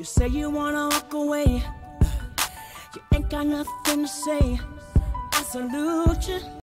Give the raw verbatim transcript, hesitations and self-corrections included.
You say you wanna walk away, you ain't got nothing to say. I salute you.